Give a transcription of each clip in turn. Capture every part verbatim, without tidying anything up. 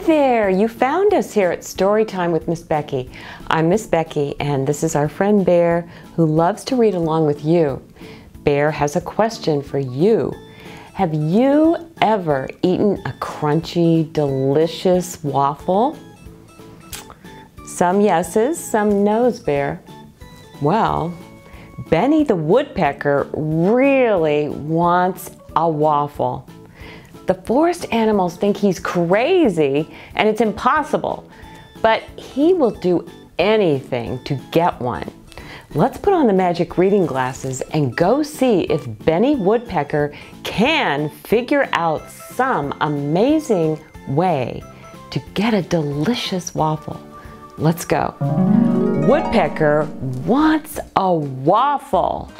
Hi there, you found us here at Storytime with Miss Becky. I'm Miss Becky and this is our friend Bear who loves to read along with you. Bear has a question for you. Have you ever eaten a crunchy, delicious waffle? Some yeses, some noes, Bear. Well, Benny the Woodpecker really wants a waffle. The forest animals think he's crazy and it's impossible, but he will do anything to get one. Let's put on the magic reading glasses and go see if Benny Woodpecker can figure out some amazing way to get a delicious waffle. Let's go. Woodpecker Wants a Waffle.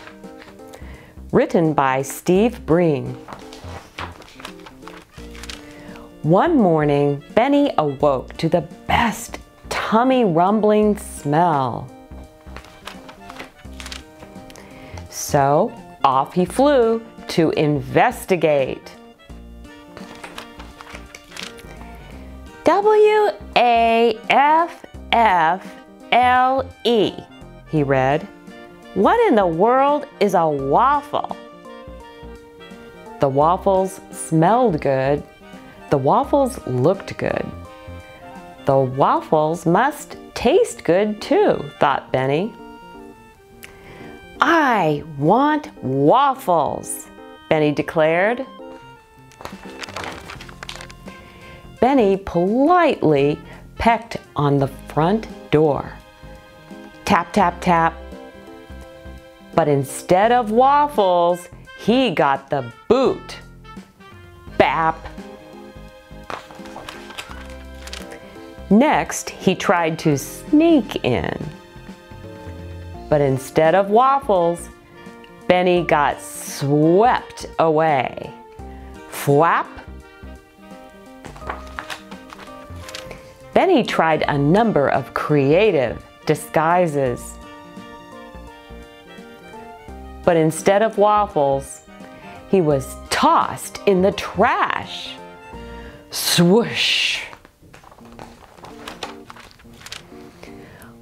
Written by Steve Breen. One morning, Benny awoke to the best tummy-rumbling smell. So off he flew to investigate. W A F F L E, he read. What in the world is a waffle? The waffles smelled good. The waffles looked good. The waffles must taste good too, thought Benny. I want waffles, Benny declared. Benny politely pecked on the front door. Tap, tap, tap. But instead of waffles, he got the boot. Bap. Next, he tried to sneak in. But instead of waffles, Benny got swept away. Flap. Benny tried a number of creative disguises. But instead of waffles, he was tossed in the trash. Swoosh.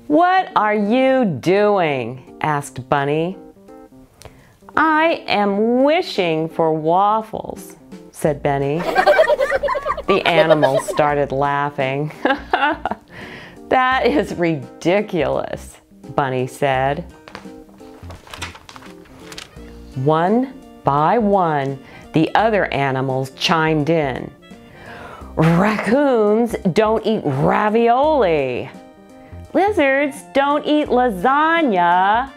What are you doing? Asked Bunny. I am wishing for waffles, said Benny. The animals started laughing. That is ridiculous, Bunny said. One by one, the other animals chimed in. Raccoons don't eat ravioli. Lizards don't eat lasagna.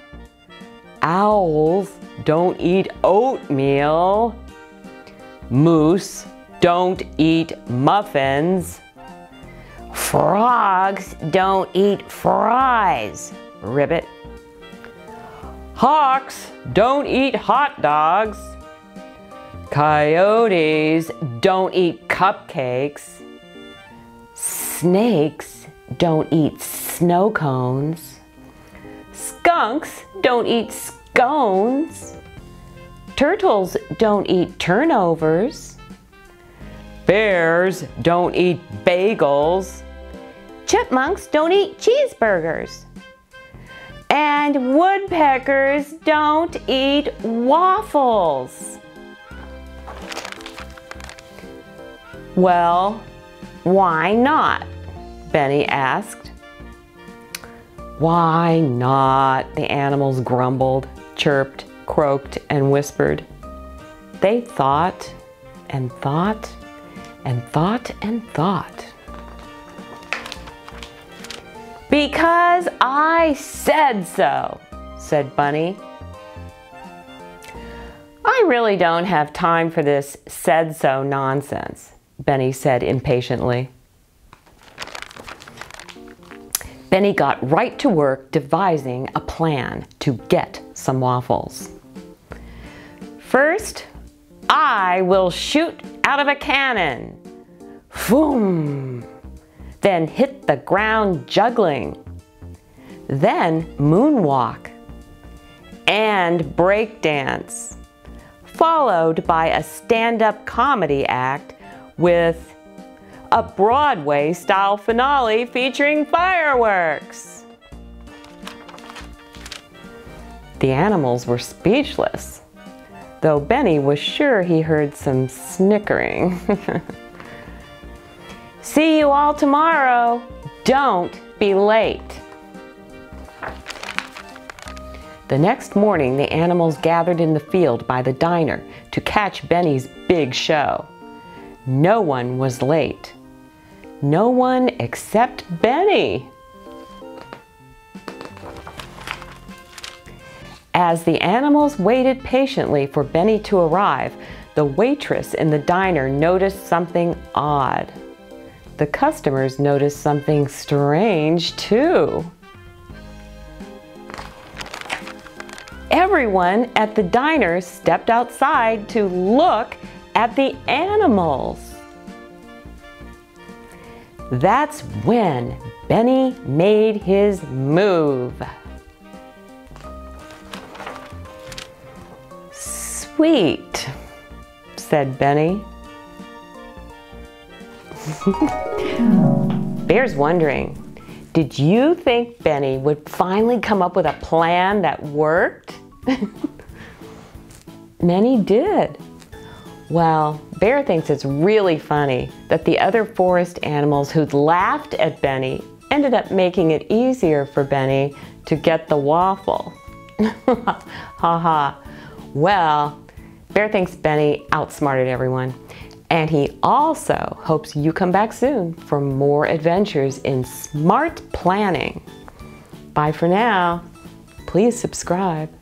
Owls don't eat oatmeal. Moose don't eat muffins. Frogs don't eat fries. Ribbit. Hawks don't eat hot dogs. Coyotes don't eat cupcakes. Snakes don't eat snow cones. Skunks don't eat scones. Turtles don't eat turnovers. Bears don't eat bagels. Chipmunks don't eat cheeseburgers. And woodpeckers don't eat waffles. Well, why not? Benny asked. Why not? The animals grumbled, chirped, croaked, and whispered. They thought and thought and thought and thought. Because I said so, said Bunny. I really don't have time for this said so nonsense, Benny said impatiently. Benny got right to work devising a plan to get some waffles. First, I will shoot out of a cannon. Boom! Then hit the ground juggling. Then moonwalk and breakdance, followed by a stand-up comedy act with a Broadway-style finale featuring fireworks. The animals were speechless, though Benny was sure he heard some snickering. See you all tomorrow. Don't be late. The next morning, the animals gathered in the field by the diner to catch Benny's big show. No one was late. No one except Benny. As the animals waited patiently for Benny to arrive, the waitress in the diner noticed something odd. The customers noticed something strange too. Everyone at the diner stepped outside to look at the animals. That's when Benny made his move. Sweet, said Benny. Bear's wondering, did you think Benny would finally come up with a plan that worked? Many did. Well, Bear thinks it's really funny that the other forest animals who'd laughed at Benny ended up making it easier for Benny to get the waffle. Ha ha. Well, Bear thinks Benny outsmarted everyone, and he also hopes you come back soon for more adventures in smart planning. Bye for now. Please subscribe.